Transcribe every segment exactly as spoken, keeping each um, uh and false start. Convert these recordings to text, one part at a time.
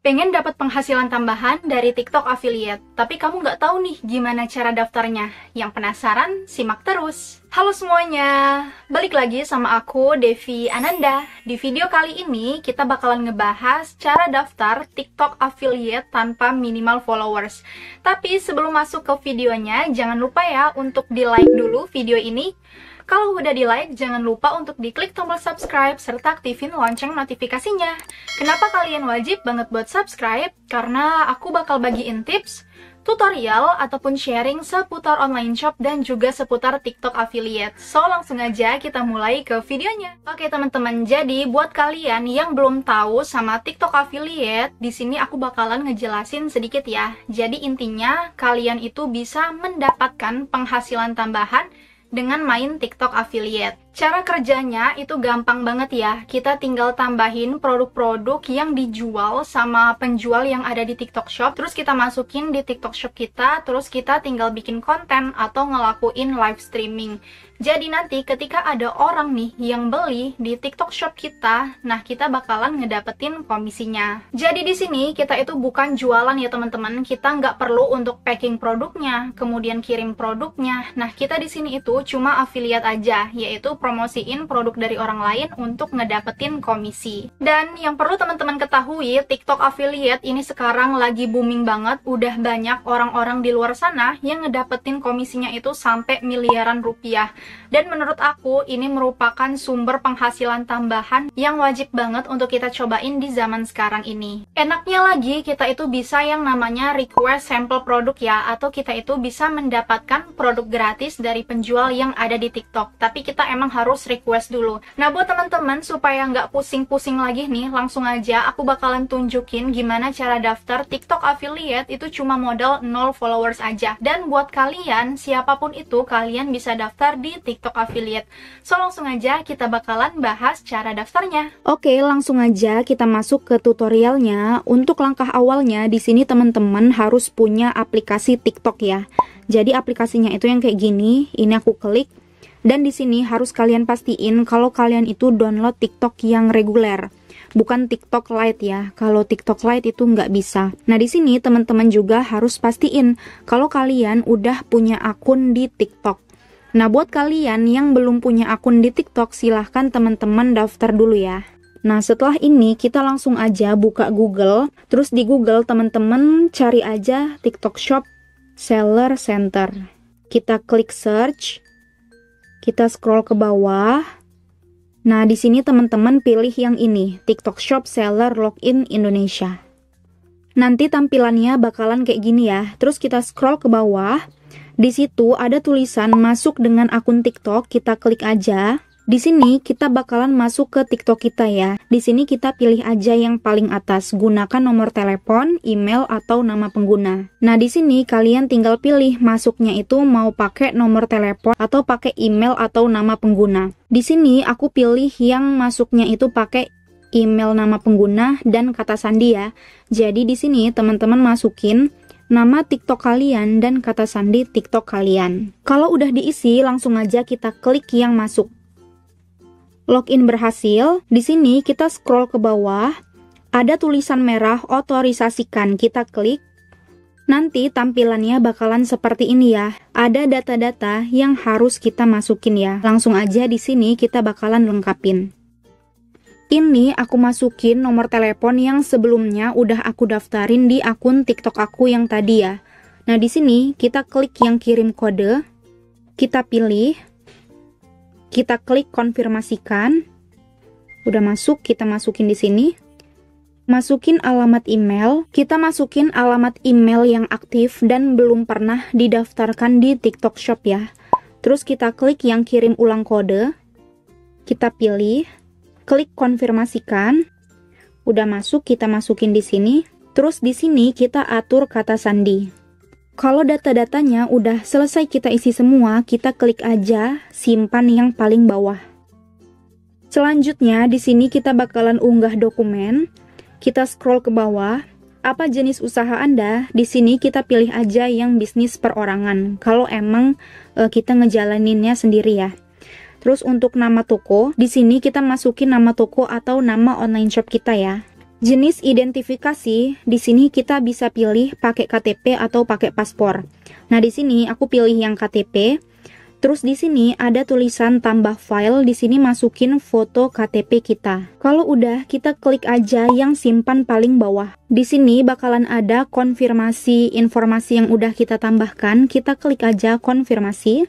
Pengen dapat penghasilan tambahan dari TikTok Affiliate, tapi kamu nggak tahu nih gimana cara daftarnya? Yang penasaran? Simak terus! Halo semuanya, balik lagi sama aku Devi Ananda. Di video kali ini kita bakalan ngebahas cara daftar TikTok Affiliate tanpa minimal followers. Tapi sebelum masuk ke videonya, jangan lupa ya untuk di-like dulu video ini. Kalau udah di-like, jangan lupa untuk diklik tombol subscribe serta aktifin lonceng notifikasinya. Kenapa kalian wajib banget buat subscribe? Karena aku bakal bagiin tips, tutorial, ataupun sharing seputar online shop dan juga seputar TikTok Affiliate. So, langsung aja kita mulai ke videonya. Oke teman-teman, jadi buat kalian yang belum tahu sama TikTok Affiliate, di sini aku bakalan ngejelasin sedikit ya. Jadi intinya, kalian itu bisa mendapatkan penghasilan tambahan dengan main TikTok Affiliate. Cara kerjanya itu gampang banget ya. Kita tinggal tambahin produk-produk yang dijual sama penjual yang ada di TikTok Shop. Terus kita masukin di TikTok Shop kita. Terus kita tinggal bikin konten atau ngelakuin live streaming. Jadi nanti ketika ada orang nih yang beli di TikTok Shop kita, nah kita bakalan ngedapetin komisinya. Jadi di sini kita itu bukan jualan ya teman-teman. Kita nggak perlu untuk packing produknya, kemudian kirim produknya. Nah kita di sini itu cuma affiliate aja, yaitu promosiin produk dari orang lain untuk ngedapetin komisi. Dan yang perlu teman-teman ketahui, TikTok Affiliate ini sekarang lagi booming banget. Udah banyak orang-orang di luar sana yang ngedapetin komisinya itu sampai miliaran rupiah. Dan menurut aku ini merupakan sumber penghasilan tambahan yang wajib banget untuk kita cobain di zaman sekarang ini. Enaknya lagi kita itu bisa yang namanya request sampel produk ya, atau kita itu bisa mendapatkan produk gratis dari penjual yang ada di TikTok, tapi kita emang harus request dulu. Nah buat teman-teman supaya nggak pusing-pusing lagi nih, langsung aja aku bakalan tunjukin gimana cara daftar TikTok Affiliate itu cuma modal nol followers aja. Dan buat kalian, siapapun itu, kalian bisa daftar di TikTok Affiliate. So langsung aja kita bakalan bahas cara daftarnya. Oke, langsung aja kita masuk ke tutorialnya. Untuk langkah awalnya di sini teman-teman harus punya aplikasi TikTok ya. Jadi aplikasinya itu yang kayak gini, ini aku klik. Dan di sini harus kalian pastiin kalau kalian itu download TikTok yang reguler, bukan TikTok Lite ya. Kalau TikTok Lite itu nggak bisa. Nah di sini teman-teman juga harus pastiin kalau kalian udah punya akun di TikTok. Nah buat kalian yang belum punya akun di TikTok, silahkan teman-teman daftar dulu ya. Nah setelah ini kita langsung aja buka Google. Terus di Google teman-teman cari aja TikTok Shop Seller Center. Kita klik search, kita scroll ke bawah. Nah di sini teman-teman pilih yang ini, TikTok Shop Seller Login Indonesia. Nanti tampilannya bakalan kayak gini ya. Terus kita scroll ke bawah. Di situ ada tulisan masuk dengan akun TikTok, kita klik aja. Di sini kita bakalan masuk ke TikTok kita ya. Di sini kita pilih aja yang paling atas. Gunakan nomor telepon, email, atau nama pengguna. Nah, di sini kalian tinggal pilih masuknya itu mau pakai nomor telepon atau pakai email atau nama pengguna. Di sini aku pilih yang masuknya itu pakai email, nama pengguna, dan kata sandi ya. Jadi di sini teman-teman masukin nama TikTok kalian dan kata sandi TikTok kalian. Kalau udah diisi, langsung aja kita klik yang masuk. Login berhasil. Di sini kita scroll ke bawah, ada tulisan merah otorisasikan, kita klik. Nanti tampilannya bakalan seperti ini ya. Ada data-data yang harus kita masukin ya. Langsung aja di sini kita bakalan lengkapin. Ini aku masukin nomor telepon yang sebelumnya udah aku daftarin di akun TikTok aku yang tadi ya. Nah di sini kita klik yang kirim kode, kita pilih. Kita klik konfirmasikan. Udah masuk, kita masukin di sini. Masukin alamat email. Kita masukin alamat email yang aktif dan belum pernah didaftarkan di TikTok Shop ya. Terus kita klik yang kirim ulang kode. Kita pilih. Klik konfirmasikan. Udah masuk, kita masukin di sini. Terus di sini kita atur kata sandi. Kalau data-datanya udah selesai kita isi semua, kita klik aja simpan yang paling bawah. Selanjutnya di sini kita bakalan unggah dokumen. Kita scroll ke bawah. Apa jenis usaha Anda? Di sini kita pilih aja yang bisnis perorangan. Kalau emang e, kita ngejalaninnya sendiri ya. Terus untuk nama toko, di sini kita masukin nama toko atau nama online shop kita ya. Jenis identifikasi, di sini kita bisa pilih pakai K T P atau pakai paspor. Nah, di sini aku pilih yang K T P. Terus di sini ada tulisan tambah file, di sini masukin foto K T P kita. Kalau udah, kita klik aja yang simpan paling bawah. Di sini bakalan ada konfirmasi informasi yang udah kita tambahkan, kita klik aja konfirmasi.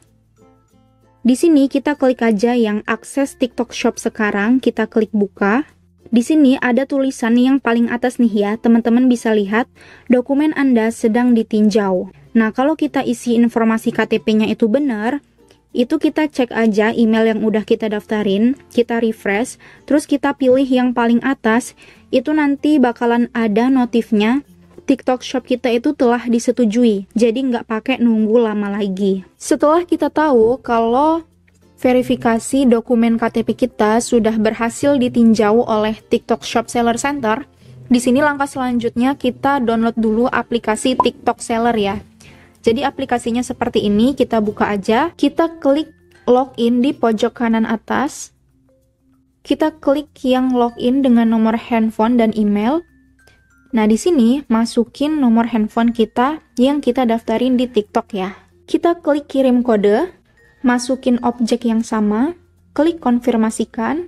Di sini kita klik aja yang akses TikTok Shop sekarang, kita klik buka. Di sini ada tulisan yang paling atas nih ya, teman-teman bisa lihat, dokumen Anda sedang ditinjau. Nah, kalau kita isi informasi K T P-nya itu benar, itu kita cek aja email yang udah kita daftarin, kita refresh, terus kita pilih yang paling atas, itu nanti bakalan ada notifnya, TikTok Shop kita itu telah disetujui, jadi nggak pakai nunggu lama lagi. Setelah kita tahu kalau verifikasi dokumen K T P kita sudah berhasil ditinjau oleh TikTok Shop Seller Center. Di sini langkah selanjutnya kita download dulu aplikasi TikTok Seller ya. Jadi aplikasinya seperti ini, kita buka aja. Kita klik login di pojok kanan atas. Kita klik yang login dengan nomor handphone dan email. Nah, di sini masukin nomor handphone kita yang kita daftarin di TikTok ya. Kita klik kirim kode. Masukin objek yang sama, klik konfirmasikan,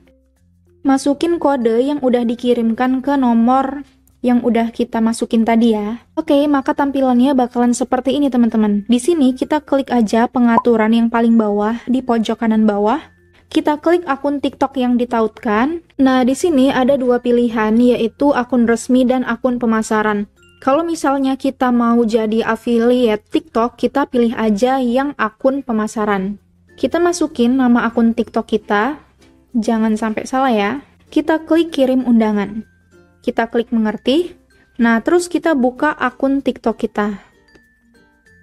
masukin kode yang udah dikirimkan ke nomor yang udah kita masukin tadi ya. Oke, maka tampilannya bakalan seperti ini teman-teman. Di sini kita klik aja pengaturan yang paling bawah di pojok kanan bawah. Kita klik akun TikTok yang ditautkan. Nah, di sini ada dua pilihan, yaitu akun resmi dan akun pemasaran. Kalau misalnya kita mau jadi affiliate TikTok, kita pilih aja yang akun pemasaran. Kita masukin nama akun TikTok kita, jangan sampai salah ya. Kita klik kirim undangan, kita klik mengerti. Nah, terus kita buka akun TikTok kita,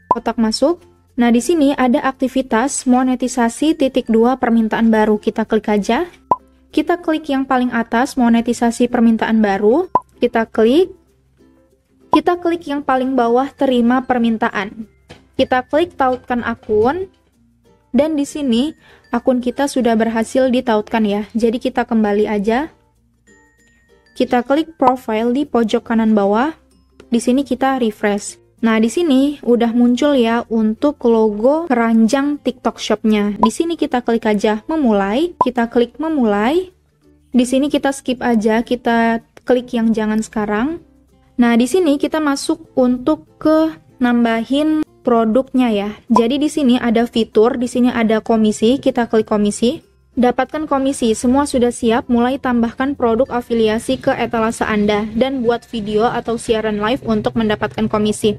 kotak masuk. Nah, di sini ada aktivitas monetisasi titik dua permintaan baru, kita klik aja. Kita klik yang paling atas monetisasi permintaan baru, kita klik. Kita klik yang paling bawah terima permintaan. Kita klik tautkan akun. Dan di sini akun kita sudah berhasil ditautkan ya. Jadi kita kembali aja. Kita klik profile di pojok kanan bawah. Di sini kita refresh. Nah, di sini udah muncul ya untuk logo keranjang TikTok Shop-nya. Di sini kita klik aja memulai, kita klik memulai. Di sini kita skip aja, kita klik yang jangan sekarang. Nah, di sini kita masuk untuk ke nambahin produknya ya. Jadi di sini ada fitur, di sini ada komisi, kita klik komisi. Dapatkan komisi, semua sudah siap, mulai tambahkan produk afiliasi ke etalase Anda dan buat video atau siaran live untuk mendapatkan komisi.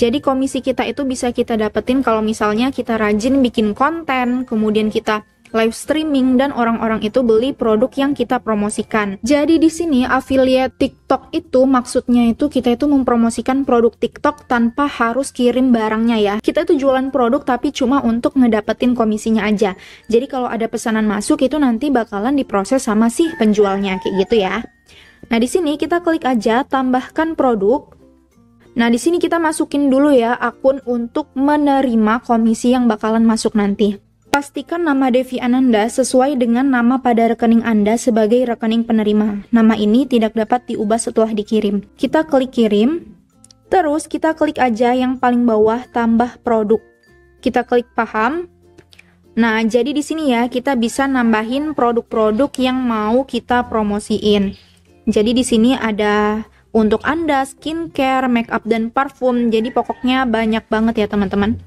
Jadi komisi kita itu bisa kita dapetin kalau misalnya kita rajin bikin konten, kemudian kita live streaming dan orang-orang itu beli produk yang kita promosikan. Jadi di sini affiliate TikTok itu maksudnya itu kita itu mempromosikan produk TikTok tanpa harus kirim barangnya ya. Kita itu jualan produk tapi cuma untuk ngedapetin komisinya aja. Jadi kalau ada pesanan masuk itu nanti bakalan diproses sama si penjualnya kayak gitu ya. Nah, di sini kita klik aja tambahkan produk. Nah, di sini kita masukin dulu ya akun untuk menerima komisi yang bakalan masuk nanti. Pastikan nama Devi Ananda sesuai dengan nama pada rekening Anda sebagai rekening penerima. Nama ini tidak dapat diubah setelah dikirim. Kita klik kirim, terus kita klik aja yang paling bawah tambah produk. Kita klik paham. Nah, jadi di sini ya kita bisa nambahin produk-produk yang mau kita promosiin. Jadi di sini ada untuk Anda, skincare, makeup, dan parfum. Jadi pokoknya banyak banget ya teman-teman.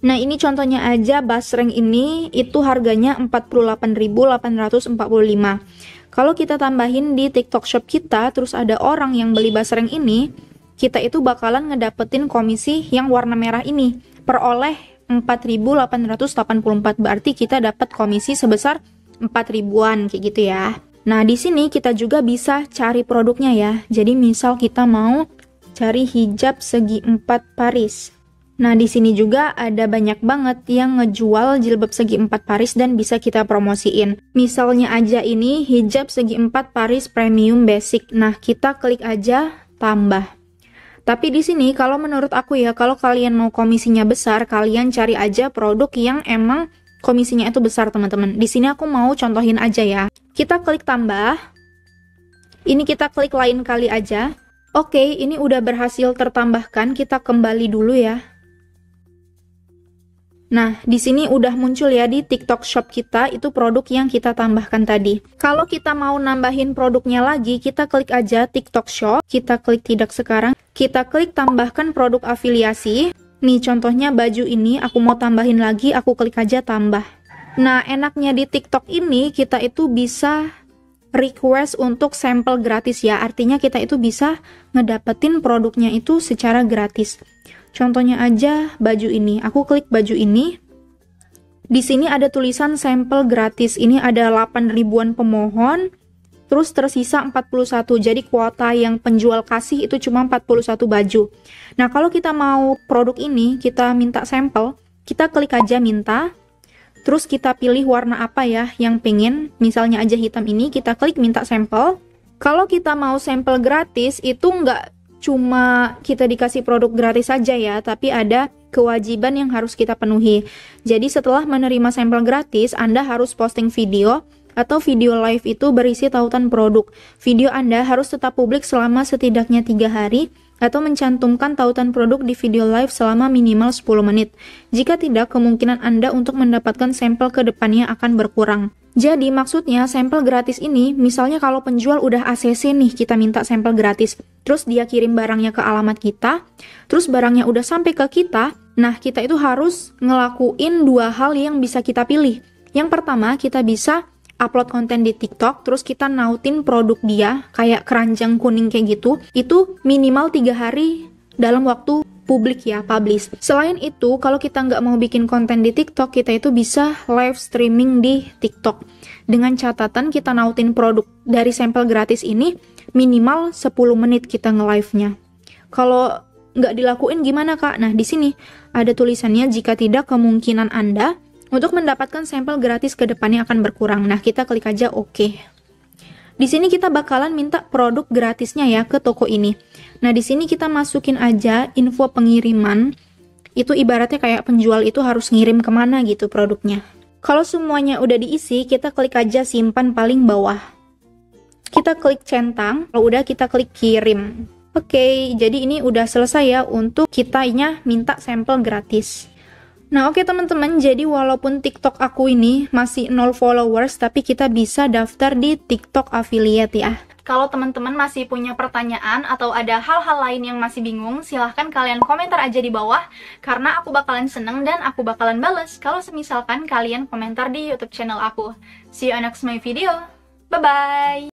Nah, ini contohnya aja basreng ini itu harganya empat puluh delapan ribu delapan ratus empat puluh lima. Kalau kita tambahin di TikTok Shop kita, terus ada orang yang beli basreng ini, kita itu bakalan ngedapetin komisi yang warna merah ini. Peroleh empat ribu delapan ratus delapan puluh empat, berarti kita dapat komisi sebesar empat ribuan kayak gitu ya. Nah, di sini kita juga bisa cari produknya ya. Jadi misal kita mau cari hijab segi empat Paris. Nah, di sini juga ada banyak banget yang ngejual jilbab segi empat Paris dan bisa kita promosiin. Misalnya aja ini hijab segi empat Paris Premium Basic. Nah, kita klik aja tambah. Tapi di sini kalau menurut aku ya, kalau kalian mau komisinya besar, kalian cari aja produk yang emang komisinya itu besar, teman-teman. Di sini aku mau contohin aja ya. Kita klik tambah. Ini kita klik lain kali aja. Oke, ini udah berhasil tertambahkan, kita kembali dulu ya. Nah, di sini udah muncul ya di TikTok Shop kita, itu produk yang kita tambahkan tadi. Kalau kita mau nambahin produknya lagi, kita klik aja TikTok Shop, kita klik tidak sekarang, kita klik tambahkan produk afiliasi. Nih contohnya baju ini, aku mau tambahin lagi, aku klik aja tambah. Nah, enaknya di TikTok ini, kita itu bisa request untuk sampel gratis ya, artinya kita itu bisa ngedapetin produknya itu secara gratis. Contohnya aja baju ini, aku klik baju ini. Di sini ada tulisan sampel gratis, ini ada delapan ribuan pemohon, terus tersisa empat puluh satu, jadi kuota yang penjual kasih itu cuma empat puluh satu baju. Nah, kalau kita mau produk ini, kita minta sampel, kita klik aja minta, terus kita pilih warna apa ya yang pengen, misalnya aja hitam ini, kita klik minta sampel. Kalau kita mau sampel gratis, itu nggak cuma kita dikasih produk gratis saja ya, tapi ada kewajiban yang harus kita penuhi. Jadi setelah menerima sampel gratis, Anda harus posting video atau video live itu berisi tautan produk. Video Anda harus tetap publik selama setidaknya tiga hari atau mencantumkan tautan produk di video live selama minimal sepuluh menit. Jika tidak, kemungkinan Anda untuk mendapatkan sampel ke depannya akan berkurang. Jadi maksudnya sampel gratis ini, misalnya kalau penjual udah A C C nih, kita minta sampel gratis. Terus dia kirim barangnya ke alamat kita, terus barangnya udah sampai ke kita. Nah, kita itu harus ngelakuin dua hal yang bisa kita pilih. Yang pertama, kita bisa upload konten di TikTok, terus kita nautin produk dia, kayak keranjang kuning kayak gitu. Itu minimal tiga hari dalam waktu publik ya, publish. Selain itu, kalau kita nggak mau bikin konten di TikTok, kita itu bisa live streaming di TikTok. Dengan catatan kita nautin produk dari sampel gratis ini, minimal sepuluh menit kita nge-live-nya. Kalau nggak dilakuin gimana kak? Nah, di sini ada tulisannya, jika tidak kemungkinan Anda untuk mendapatkan sampel gratis ke depannya akan berkurang. Nah, kita klik aja oke. Di sini kita bakalan minta produk gratisnya ya ke toko ini. Nah, di sini kita masukin aja info pengiriman. Itu ibaratnya kayak penjual itu harus ngirim kemana gitu produknya. Kalau semuanya udah diisi, kita klik aja simpan paling bawah. Kita klik centang, kalau udah kita klik kirim. Oke, jadi ini udah selesai ya untuk kitanya minta sampel gratis. Nah oke teman-teman, jadi walaupun TikTok aku ini masih nol followers, tapi kita bisa daftar di TikTok Affiliate ya. Kalau teman-teman masih punya pertanyaan atau ada hal-hal lain yang masih bingung, silahkan kalian komentar aja di bawah, karena aku bakalan seneng dan aku bakalan bales kalau semisalkan kalian komentar di YouTube channel aku. See you on next my video. Bye-bye!